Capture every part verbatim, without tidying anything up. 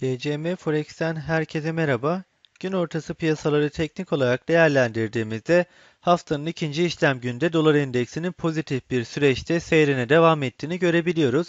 G C M Forex'ten herkese merhaba. Gün ortası piyasaları teknik olarak değerlendirdiğimizde haftanın ikinci işlem gününde dolar endeksinin pozitif bir süreçte seyrine devam ettiğini görebiliyoruz.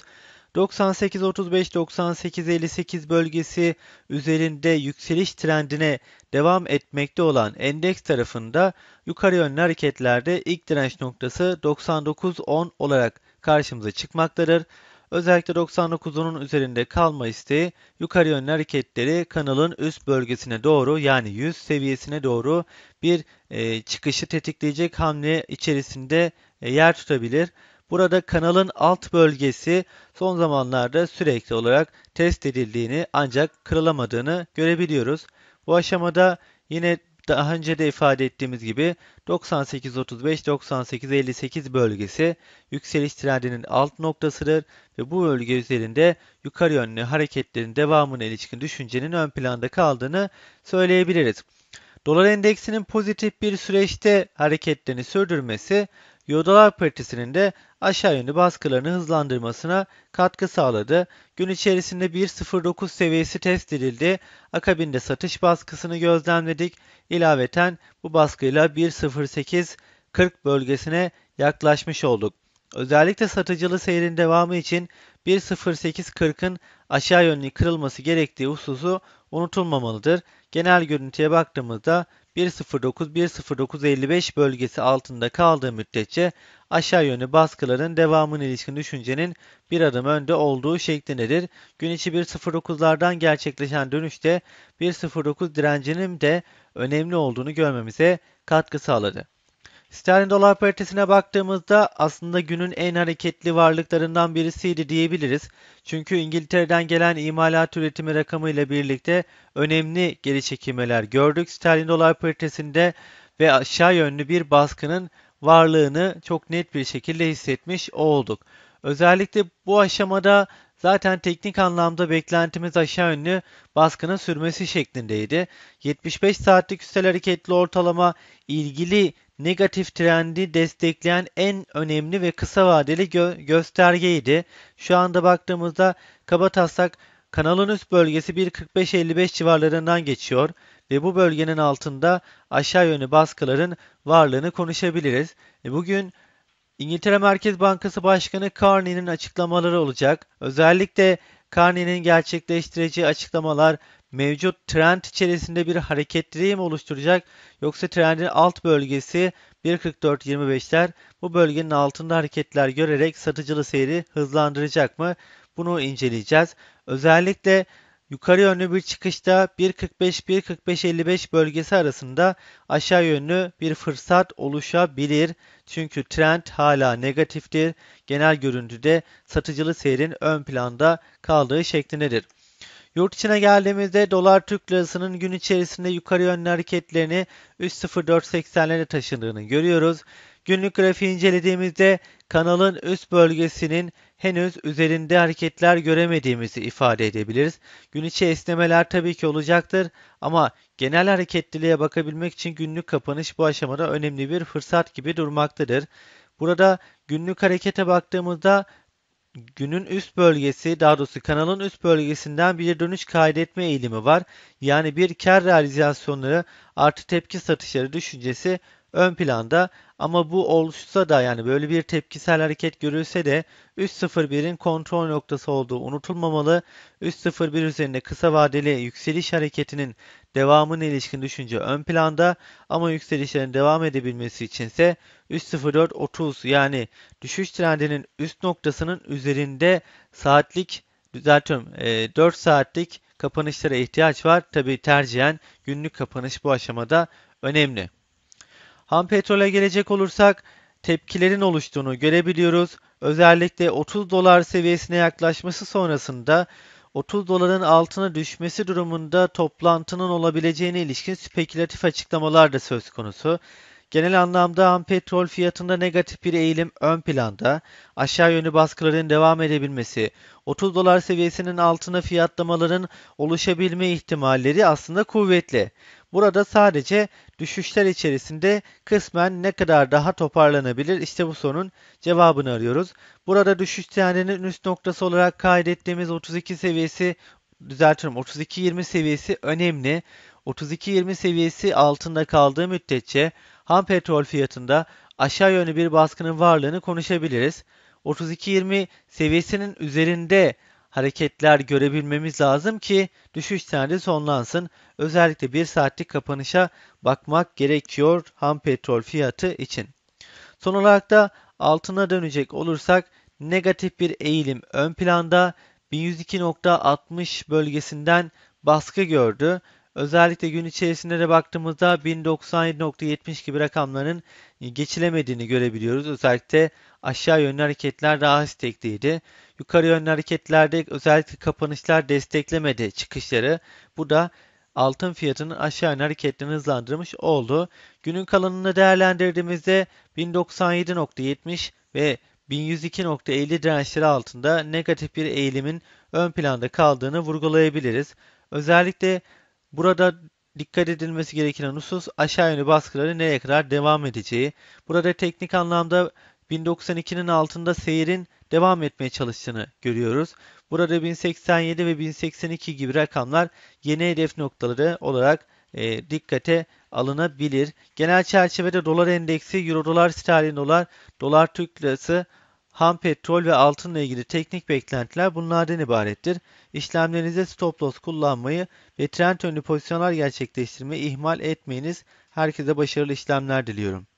doksan sekiz otuz beş doksan sekiz elli sekiz bölgesi üzerinde yükseliş trendine devam etmekte olan endeks tarafında yukarı yönlü hareketlerde ilk direnç noktası doksan dokuz on olarak karşımıza çıkmaktadır. Özellikle doksan dokuz on'un üzerinde kalma isteği yukarı yönlü hareketleri kanalın üst bölgesine doğru yani yüz seviyesine doğru bir e, çıkışı tetikleyecek hamle içerisinde e, yer tutabilir. Burada kanalın alt bölgesi son zamanlarda sürekli olarak test edildiğini ancak kırılamadığını görebiliyoruz. Bu aşamada yine daha önce de ifade ettiğimiz gibi doksan sekiz otuz beş doksan sekiz elli sekiz bölgesi yükseliş trendinin alt noktasıdır ve bu bölge üzerinde yukarı yönlü hareketlerin devamına ilişkin düşüncenin ön planda kaldığını söyleyebiliriz. Dolar endeksinin pozitif bir süreçte hareketlerini sürdürmesi, Euro-Dolar paritesinin de aşağı yönlü baskılarını hızlandırmasına katkı sağladı. Gün içerisinde bir nokta sıfır dokuz seviyesi test edildi. Akabinde satış baskısını gözlemledik. İlaveten bu baskıyla bir nokta sıfır sekiz kırk bölgesine yaklaşmış olduk. Özellikle satıcılı seyrin devamı için bir nokta sıfır sekiz kırk'ın aşağı yönlü kırılması gerektiği hususu unutulmamalıdır. Genel görüntüye baktığımızda bir nokta sıfır dokuz bir nokta sıfır dokuz elli beş bölgesi altında kaldığı müddetçe aşağı yönlü baskıların devamına ilişkin düşüncenin bir adım önde olduğu şeklindedir. Gün içi bir nokta sıfır dokuz'lardan gerçekleşen dönüşte bir nokta sıfır dokuz direncinin de önemli olduğunu görmemize katkı sağladı. Sterlin dolar paritesine baktığımızda aslında günün en hareketli varlıklarından birisiydi diyebiliriz. Çünkü İngiltere'den gelen imalat üretimi rakamıyla birlikte önemli geri çekilmeler gördük. Sterlin dolar paritesinde ve aşağı yönlü bir baskının varlığını çok net bir şekilde hissetmiş olduk. Özellikle bu aşamada zaten teknik anlamda beklentimiz aşağı yönlü baskının sürmesi şeklindeydi. yetmiş beş saatlik üstel hareketli ortalama ilgili negatif trendi destekleyen en önemli ve kısa vadeli gö- göstergeydi. Şu anda baktığımızda kabataslak kanalın üst bölgesi bir nokta kırk beş elli beş civarlarından geçiyor ve bu bölgenin altında aşağı yönlü baskıların varlığını konuşabiliriz. E bugün İngiltere Merkez Bankası Başkanı Carney'nin açıklamaları olacak. Özellikle Carney'nin gerçekleştireceği açıklamalar mevcut trend içerisinde bir hareketliliği mi oluşturacak yoksa trendin alt bölgesi bir nokta kırk dört yirmi beş'ler bu bölgenin altında hareketler görerek satıcılı seyri hızlandıracak mı? Bunu inceleyeceğiz. Özellikle yukarı yönlü bir çıkışta bir nokta kırk beş bir nokta kırk beş elli beş bölgesi arasında aşağı yönlü bir fırsat oluşabilir. Çünkü trend hala negatiftir. Genel görüntüde satıcılı seyrin ön planda kaldığı şeklindedir. Yurt içine geldiğimizde dolar Türk lirasının gün içerisinde yukarı yönlü hareketlerini üç nokta sıfır dört seksen'lere taşındığını görüyoruz. Günlük grafiği incelediğimizde kanalın üst bölgesinin henüz üzerinde hareketler göremediğimizi ifade edebiliriz. Gün içi esnemeler tabii ki olacaktır ama genel hareketliliğe bakabilmek için günlük kapanış bu aşamada önemli bir fırsat gibi durmaktadır. Burada günlük harekete baktığımızda günün üst bölgesi, daha doğrusu kanalın üst bölgesinden bir dönüş kaydetme eğilimi var. Yani bir kar realizasyonları artı tepki satışları düşüncesi ön planda ama bu oluşsa da yani böyle bir tepkisel hareket görülse de üç nokta sıfır bir'in kontrol noktası olduğu unutulmamalı. üç nokta sıfır bir üzerinde kısa vadeli yükseliş hareketinin devamına ilişkin düşünce ön planda ama yükselişlerin devam edebilmesi içinse üç nokta sıfır dört otuz yani düşüş trendinin üst noktasının üzerinde saatlik düzeltiyorum dört saatlik kapanışlara ihtiyaç var. Tabii tercihen günlük kapanış bu aşamada önemli. Ham petrole gelecek olursak tepkilerin oluştuğunu görebiliyoruz. Özellikle otuz dolar seviyesine yaklaşması sonrasında otuz doların altına düşmesi durumunda toplantının olabileceğine ilişkin spekülatif açıklamalar da söz konusu. Genel anlamda ham petrol fiyatında negatif bir eğilim ön planda, aşağı yönlü baskıların devam edebilmesi, otuz dolar seviyesinin altına fiyatlamaların oluşabilme ihtimalleri aslında kuvvetli. Burada sadece düşüşler içerisinde kısmen ne kadar daha toparlanabilir? İşte bu sorunun cevabını arıyoruz. Burada düşüş trendinin üst noktası olarak kaydettiğimiz otuz iki seviyesi düzeltiyorum, otuz iki yirmi seviyesi önemli. otuz iki yirmi seviyesi altında kaldığı müddetçe ham petrol fiyatında aşağı yönlü bir baskının varlığını konuşabiliriz. otuz iki yirmi seviyesinin üzerinde hareketler görebilmemiz lazım ki düşüş trendi sonlansın. Özellikle bir saatlik kapanışa bakmak gerekiyor ham petrol fiyatı için. Son olarak da altına dönecek olursak negatif bir eğilim ön planda, bin yüz iki nokta altmış bölgesinden baskı gördü. Özellikle gün içerisinde de baktığımızda bin doksan yedi nokta yetmiş gibi rakamların geçilemediğini görebiliyoruz. Özellikle aşağı yönlü hareketler daha istekliydi. Yukarı yönlü hareketlerde özellikle kapanışlar desteklemedi çıkışları. Bu da altın fiyatının aşağı yönlü hareketlerini hızlandırmış oldu. Günün kalanını değerlendirdiğimizde bin doksan yedi nokta yetmiş ve bin yüz iki nokta elli dirençleri altında negatif bir eğilimin ön planda kaldığını vurgulayabiliriz. Özellikle burada dikkat edilmesi gereken husus aşağı yönlü baskıları nereye kadar devam edeceği. Burada teknik anlamda bin doksan ikinin altında seyirin devam etmeye çalıştığını görüyoruz. Burada bin seksen yedi ve bin seksen iki gibi rakamlar yeni hedef noktaları olarak e, dikkate alınabilir. Genel çerçevede dolar endeksi, euro dolar, sterlin dolar, dolar Türk lirası, ham petrol ve altınla ilgili teknik beklentiler bunlardan ibarettir. İşlemlerinize stop loss kullanmayı ve trend yönlü pozisyonlar gerçekleştirmeyi ihmal etmeyiniz. Herkese başarılı işlemler diliyorum.